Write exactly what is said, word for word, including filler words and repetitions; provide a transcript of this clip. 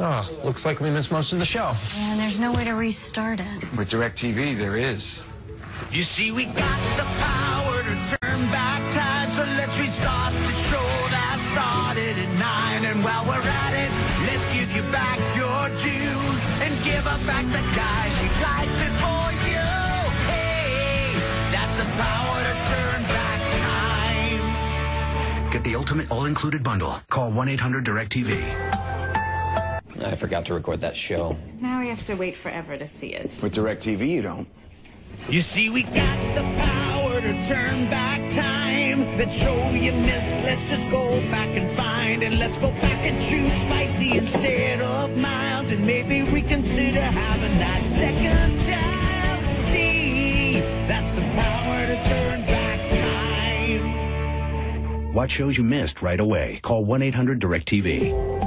Oh, looks like we missed most of the show. Yeah, there's no way to restart it. With DirecTV, there is. You see, we got the power to turn back time, so let's restart the show that started at nine. And while we're at it, let's give you back your due and give up back the guys who liked it for you. Hey, that's the power to turn back time. Get the ultimate all-included bundle. Call one eight hundred direct T V. I forgot to record that show. Now we have to wait forever to see it. With DirecTV, you don't. You see, we got the power to turn back time. That show you missed, let's just go back and find. And let's go back and choose spicy instead of mild. And maybe reconsider having that second child. See, that's the power to turn back time. Watch shows you missed right away. Call one eight hundred direct T V.